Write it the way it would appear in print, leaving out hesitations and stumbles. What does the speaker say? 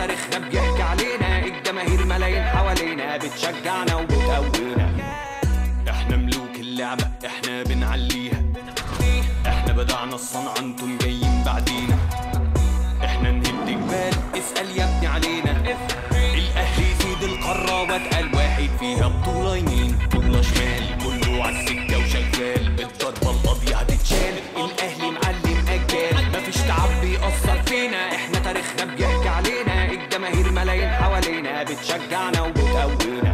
تاريخنا بيحكي علينا، الجماهير ملايين حوالينا بتشجعنا وبتقوينا. احنا ملوك اللعبة، احنا بنعليها، احنا بدعنا الصنعة انتم جايين بعدينا، احنا نهد جبال اسأل يا ابني علينا. الأهلي سيد القارة واتقل واحد فيها، بطولة يمين بطولة شمال كله على السكة وشغال، الضربة القاضية هتتشال. الأهلي معلم أجيال، مفيش تعب بيأثر فينا، احنا تاريخنا بيحكي علينا، الجماهير ملايين حوالينا بتشجعنا وبتقوينا.